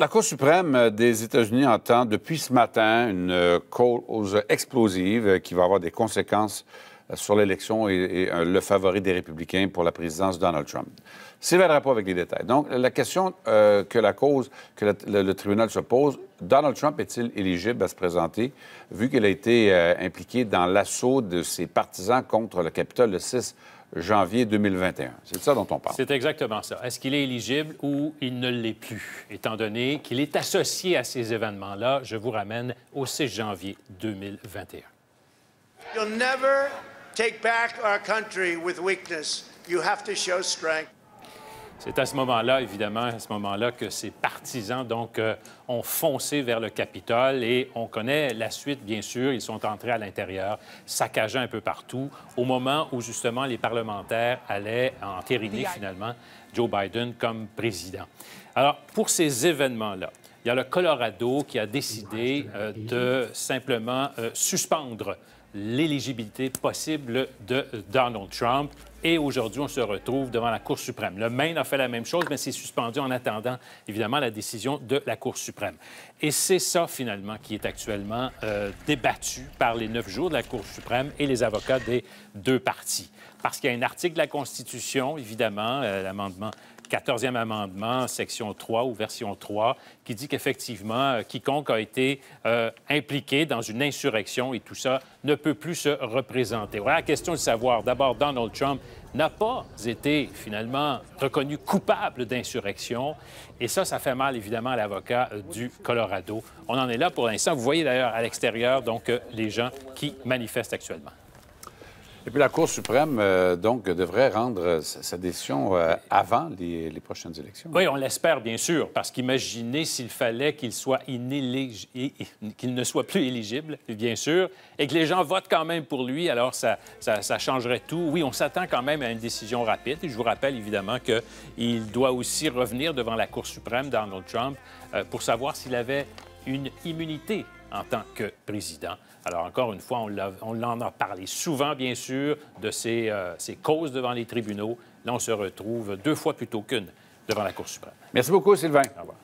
La Cour suprême des États-Unis entend depuis ce matin une cause explosive qui va avoir des conséquences sur l'élection et le favori des Républicains pour la présidence Donald Trump. Sylvain Drapeau avec les détails. Donc, la question que le tribunal se pose, Donald Trump est-il éligible à se présenter, vu qu'il a été impliqué dans l'assaut de ses partisans contre le Capitole le 6 janvier 2021. C'est de ça dont on parle. C'est exactement ça. Est-ce qu'il est éligible ou il ne l'est plus? Étant donné qu'il est associé à ces événements-là, je vous ramène au 6 janvier 2021. You'll never take back our country with weakness. You have to show strength. C'est à ce moment-là, évidemment, à ce moment-là que ces partisans, donc, ont foncé vers le Capitole et on connaît la suite, bien sûr. Ils sont entrés à l'intérieur, saccageant un peu partout, au moment où, justement, les parlementaires allaient entériner, finalement, Joe Biden comme président. Alors, pour ces événements-là, il y a le Colorado qui a décidé de simplement suspendre l'éligibilité possible de Donald Trump. Et aujourd'hui, on se retrouve devant la Cour suprême. Le Maine a fait la même chose, mais c'est suspendu en attendant, évidemment, la décision de la Cour suprême. Et c'est ça, finalement, qui est actuellement débattu par les 9 jours de la Cour suprême et les avocats des deux parties. Parce qu'il y a un article de la Constitution, évidemment, l'amendement 14e amendement, section 3 ou version 3, qui dit qu'effectivement, quiconque a été impliqué dans une insurrection et tout ça ne peut plus se représenter. Voilà la question de savoir. D'abord, Donald Trump n'a pas été, finalement, reconnu coupable d'insurrection. Et ça, ça fait mal, évidemment, à l'avocat du Colorado. On en est là pour l'instant. Vous voyez, d'ailleurs, à l'extérieur, donc, les gens qui manifestent actuellement. Et puis la Cour suprême, donc, devrait rendre sa décision avant les prochaines élections. Oui, on l'espère, bien sûr, parce qu'imaginez s'il fallait qu'il soit qu'il ne soit plus éligible, bien sûr, et que les gens votent quand même pour lui, alors ça changerait tout. Oui, on s'attend quand même à une décision rapide. Et je vous rappelle, évidemment, qu'il doit aussi revenir devant la Cour suprême, Donald Trump, pour savoir s'il avait une immunité en tant que président. Alors, encore une fois, on en a parlé souvent, bien sûr, de ces causes devant les tribunaux. Là, on se retrouve 2 fois plutôt qu'une devant la Cour suprême. Merci beaucoup, Sylvain. Au revoir.